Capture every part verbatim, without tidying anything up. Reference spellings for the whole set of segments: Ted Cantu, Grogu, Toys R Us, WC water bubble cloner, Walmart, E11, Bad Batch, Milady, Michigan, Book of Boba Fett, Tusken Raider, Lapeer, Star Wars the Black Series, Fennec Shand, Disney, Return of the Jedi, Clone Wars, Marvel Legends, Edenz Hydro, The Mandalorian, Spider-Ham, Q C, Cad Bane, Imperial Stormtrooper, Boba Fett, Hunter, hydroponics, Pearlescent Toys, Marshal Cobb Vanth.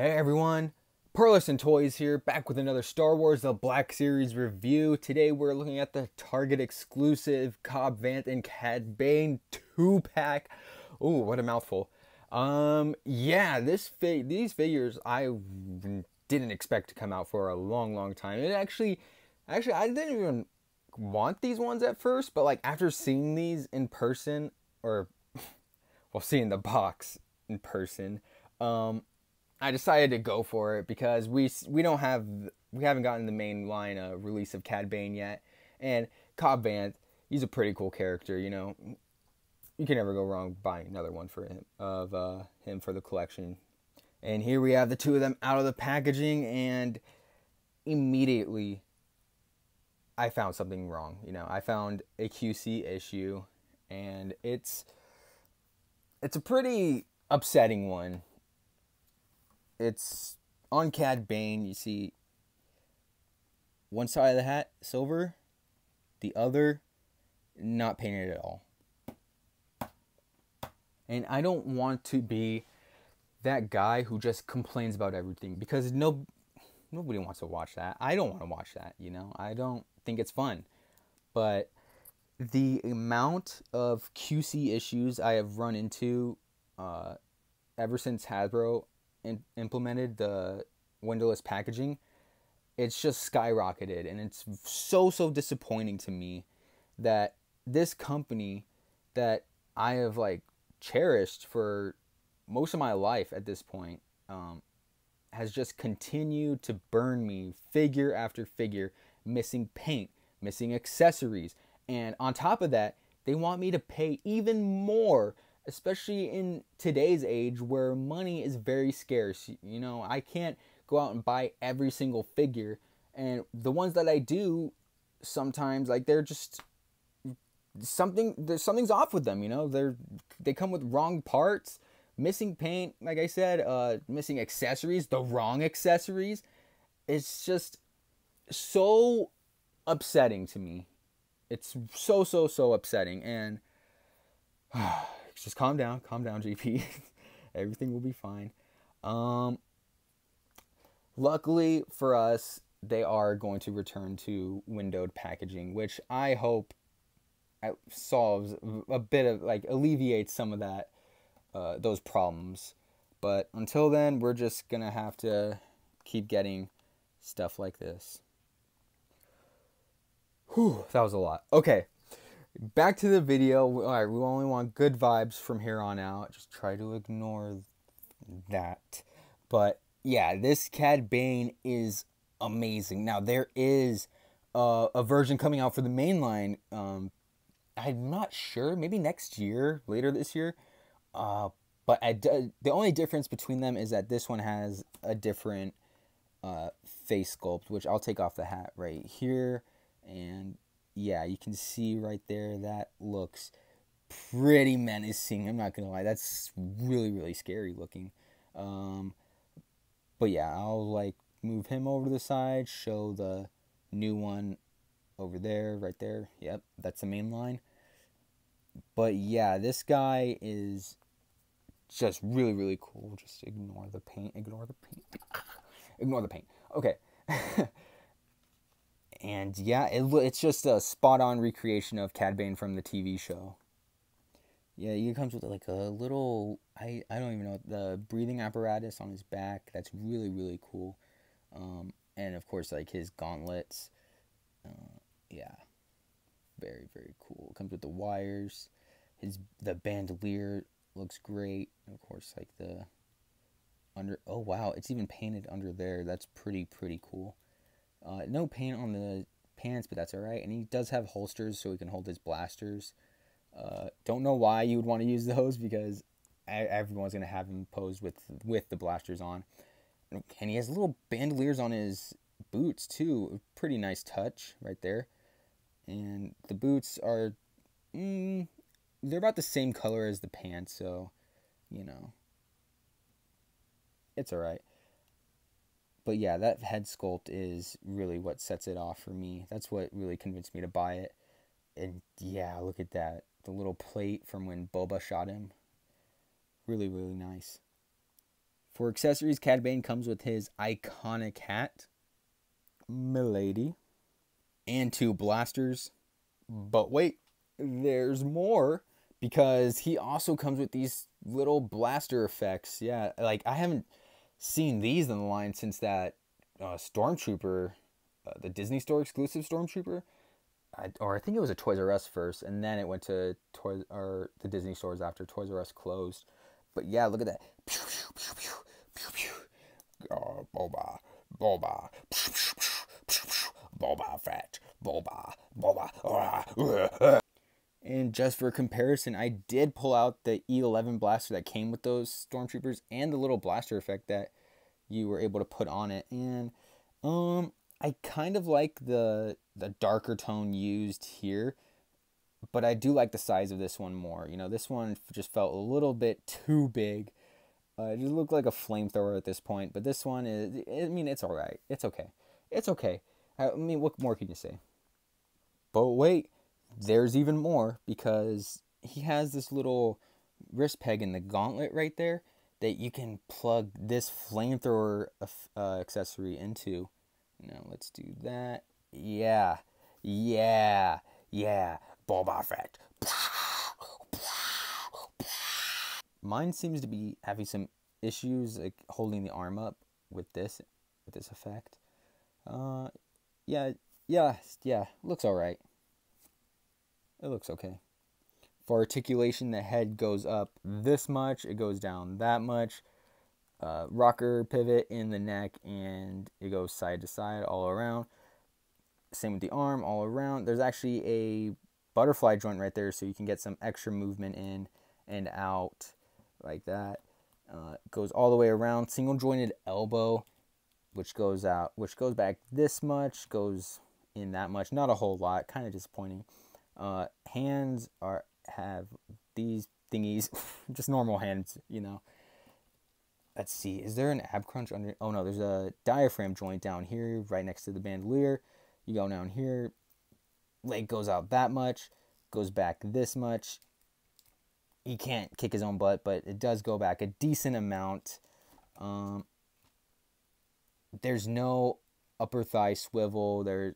Hey everyone, Pearlescent Toys here, back with another Star Wars the Black Series review. Today we're looking at the Target exclusive Cobb Vanth and Cad Bane two pack. Ooh, what a mouthful. Um, yeah, this fig these figures I didn't expect to come out for a long, long time. It actually, actually, I didn't even want these ones at first, but like after seeing these in person, or well, seeing the box in person, um. I decided to go for it because we we don't have we haven't gotten the main line uh, release of Cad Bane yet, and Cobb Vanth, he's a pretty cool character, you know. You can never go wrong buying another one for him of uh, him for the collection. And here we have the two of them out of the packaging, and immediately I found something wrong. You know, I found a Q C issue, and it's it's a pretty upsetting one. It's on Cad Bane. You see one side of the hat, silver, the other, not painted at all. And I don't want to be that guy who just complains about everything, because no, nobody wants to watch that. I don't want to watch that, you know. I don't think it's fun. But the amount of Q C issues I have run into uh, ever since Hasbro implemented the windowless packaging, it's just skyrocketed, and it's so so disappointing to me that this company that I have like cherished for most of my life at this point um, has just continued to burn me figure after figure, missing paint, missing accessories, and on top of that they want me to pay even more, especially in today's age where money is very scarce. You know, I can't go out and buy every single figure, and the ones that I do, sometimes like they're just something there's something's off with them, you know. They're they come with wrong parts, missing paint, like I said, uh missing accessories, the wrong accessories. It's just so upsetting to me. It's so so so upsetting. And just calm down, calm down, G P. Everything will be fine. Um, luckily for us, they are going to return to windowed packaging, which I hope solves a bit of, like, alleviates some of that, uh, those problems. But until then, we're just gonna have to keep getting stuff like this. Whew, that was a lot. Okay. Back to the video. All right, we only want good vibes from here on out. Just try to ignore that. But yeah, this Cad Bane is amazing. Now there is uh, a version coming out for the main line. Um, I'm not sure. Maybe next year, later this year. Uh, but I d the only difference between them is that this one has a different uh, face sculpt, which I'll take off the hat right here. And yeah, you can see right there, that looks pretty menacing. I'm not going to lie. That's really, really scary looking. Um, but yeah, I'll like move him over to the side, show the new one over there, right there. Yep, that's the main line. But yeah, this guy is just really, really cool. Just ignore the paint, ignore the paint, ignore the paint. Okay. And yeah, it, it's just a spot-on recreation of Cad Bane from the T V show. Yeah, he comes with like a little, I, I don't even know, the breathing apparatus on his back. That's really, really cool. Um, and of course, like his gauntlets. Uh, yeah, very, very cool. It comes with the wires. His the bandolier looks great. And of course, like the under, oh wow, it's even painted under there. That's pretty, pretty cool. Uh, no paint on the pants, but that's all right. And he does have holsters so he can hold his blasters. Uh, don't know why you would want to use those, because everyone's going to have him posed with, with the blasters on. And he has little bandoliers on his boots, too. Pretty nice touch right there. And the boots are, mm, they're about the same color as the pants, so, you know, it's all right. But yeah, that head sculpt is really what sets it off for me. That's what really convinced me to buy it. And yeah, look at that. The little plate from when Boba shot him. Really, really nice. For accessories, Cad Bane comes with his iconic hat, Milady, and two blasters. But wait, there's more, because he also comes with these little blaster effects. Yeah, like I haven't seen these in the line since that uh, Stormtrooper, uh, the Disney Store exclusive Stormtrooper. I, or I think it was a Toys R Us first, and then it went to Toys or the Disney stores after Toys R Us closed. But yeah, look at that. Pew, pew, pew, pew, pew, pew. Oh, Boba, Boba, pew, pew, pew, pew, pew. Boba Fett, Boba, Boba. Uh, uh, uh. And just for comparison, I did pull out the E eleven blaster that came with those Stormtroopers and the little blaster effect that you were able to put on it. And um, I kind of like the the darker tone used here, but I do like the size of this one more. You know, this one just felt a little bit too big. Uh, it just looked like a flamethrower at this point, but this one is, I mean, it's all right. It's okay. It's okay. I mean, what more can you say? But wait, there's even more, because he has this little wrist peg in the gauntlet right there that you can plug this flamethrower uh, accessory into. Now let's do that. Yeah, yeah, yeah. Boba Fett. Mine seems to be having some issues, like holding the arm up with this, with this effect. Uh, yeah, yeah, yeah. Looks all right. It looks okay. For articulation, the head goes up this much. It goes down that much. Uh, rocker pivot in the neck, and it goes side to side all around. Same with the arm, all around. There's actually a butterfly joint right there, so you can get some extra movement in and out like that. Uh, goes all the way around. Single jointed elbow, which goes out, which goes back this much, goes in that much. Not a whole lot. Kind of disappointing. Uh, hands are have these thingies, just normal hands, you know. Let's see. Is there an ab crunch under? Oh no, there's a diaphragm joint down here, right next to the bandolier. You go down here, leg goes out that much, goes back this much. He can't kick his own butt, but it does go back a decent amount. Um, there's no upper thigh swivel. There's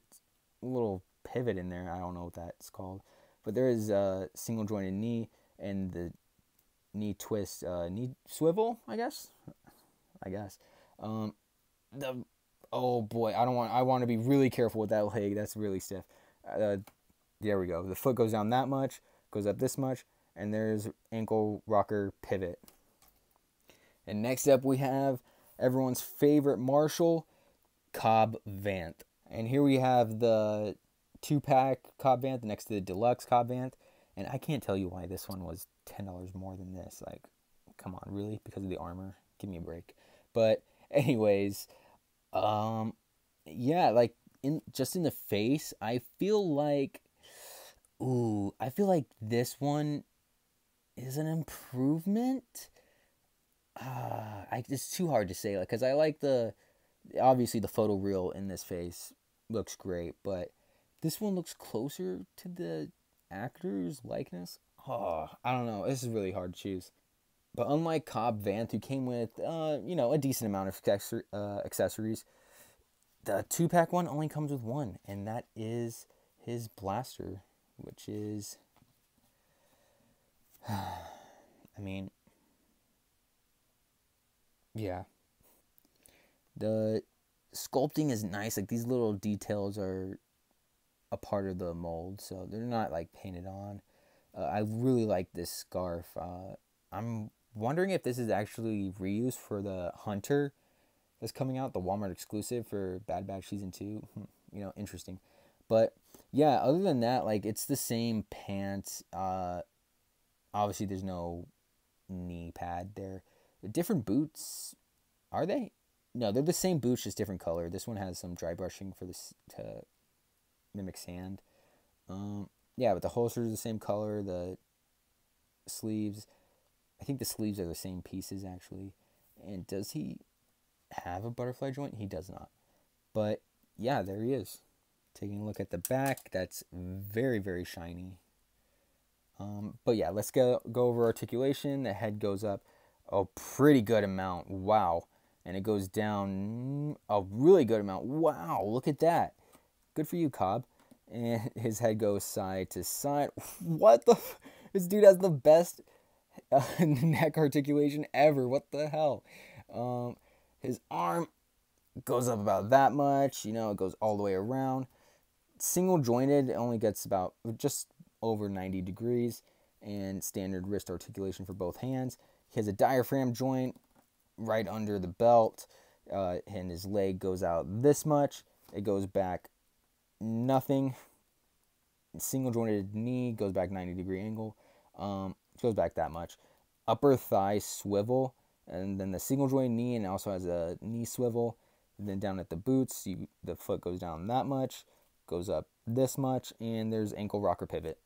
a little pivot in there. I don't know what that's called, but there is a single jointed knee and the knee twist, uh, knee swivel, I guess. I guess. Um, the Oh boy, I don't want. I want to be really careful with that leg. That's really stiff. Uh, there we go. The foot goes down that much, goes up this much, and there's ankle rocker pivot. And next up, we have everyone's favorite Marshal Cobb Vanth. And here we have the two-pack Cobb Vanth next to the deluxe Cobb Vanth. And I can't tell you why this one was ten dollars more than this. Like, come on, really? Because of the armor? Give me a break. But anyways. Um, yeah, like, in, just in the face, I feel like, ooh, I feel like this one is an improvement. Uh, I, it's too hard to say, like, because I like the, obviously the photo reel in this face looks great, but this one looks closer to the actor's likeness. Oh, I don't know, this is really hard to choose. But unlike Cobb Vanth, who came with, uh, you know, a decent amount of accessor uh, accessories, the two-pack one only comes with one, and that is his blaster, which is, I mean, yeah. The sculpting is nice. Like, these little details are a part of the mold, so they're not, like, painted on. Uh, I really like this scarf. Uh, I'm wondering if this is actually reused for the Hunter that's coming out, the Walmart exclusive for Bad Batch Season two. You know, interesting. But, yeah, other than that, like, it's the same pants. Uh, obviously, there's no knee pad there. Different boots, are they? No, they're the same boots, just different color. This one has some dry brushing for this to mimic sand. Um, yeah, but the holster is the same color, the sleeves... I think the sleeves are the same pieces, actually. And does he have a butterfly joint? He does not. But, yeah, there he is. Taking a look at the back. That's very, very shiny. Um, but, yeah, let's go, go over articulation. The head goes up a pretty good amount. Wow. And it goes down a really good amount. Wow, look at that. Good for you, Cobb. And his head goes side to side. What the? F this dude has the best uh, neck articulation ever. What the hell? Um, his arm goes up about that much. You know, it goes all the way around. Single jointed, it only gets about just over ninety degrees. And standard wrist articulation for both hands. He has a diaphragm joint right under the belt. Uh, and his leg goes out this much. It goes back nothing. Single jointed knee goes back ninety degree angle. Um, it goes back that much. Upper thigh swivel. And then the single jointed knee, and also has a knee swivel. And then down at the boots, you, the foot goes down that much. Goes up this much. And there's ankle rocker pivot.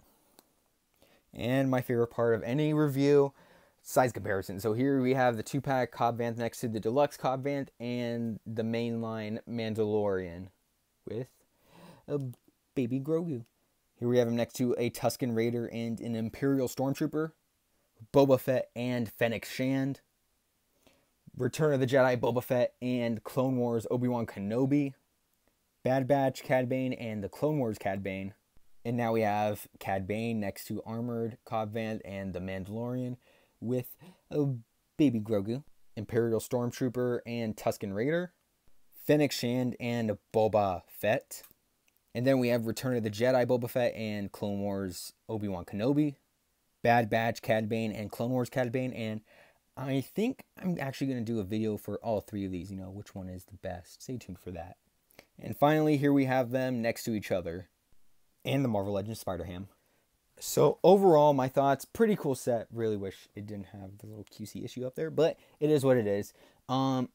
And my favorite part of any review, size comparison. So here we have the two-pack Cobb Vanth next to the deluxe Cobb Vanth and the mainline Mandalorian with a baby Grogu. Here we have him next to a Tusken Raider and an Imperial Stormtrooper, Boba Fett and Fennec Shand, Return of the Jedi Boba Fett and Clone Wars Obi-Wan Kenobi, Bad Batch Cad Bane and the Clone Wars Cad Bane. And now we have Cad Bane next to Armored Cobb Vanth and The Mandalorian with a baby Grogu, Imperial Stormtrooper and Tusken Raider, Fennec Shand and Boba Fett. And then we have Return of the Jedi Boba Fett and Clone Wars Obi-Wan Kenobi, Bad Batch Cad Bane and Clone Wars Cad Bane. And I think I'm actually going to do a video for all three of these, you know, which one is the best. Stay tuned for that. And finally, here we have them next to each other. And the Marvel Legends Spider-Ham. So overall, my thoughts, pretty cool set. Really wish it didn't have the little Q C issue up there, but it is what it is. Um,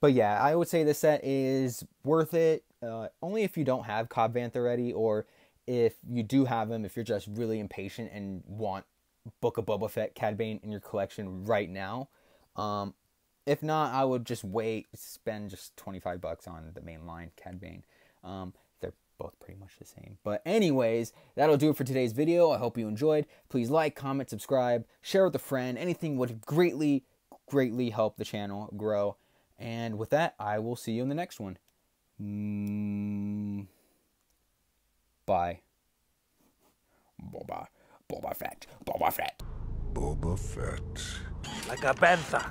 but yeah, I would say this set is worth it. Uh, only if you don't have Cobb Vanth already, or if you do have him, if you're just really impatient and want Book of Boba Fett Cad Bane in your collection right now. Um, if not, I would just wait, spend just twenty-five bucks on the main line Cad Bane. Um, Both pretty much the same. But anyways, that'll do it for today's video. I hope you enjoyed. Please like, comment, subscribe, share with a friend. Anything would greatly, greatly help the channel grow. And with that, I will see you in the next one. Mm. Bye. Boba. Boba Fett. Boba Fett. Boba Fett. Like a panther.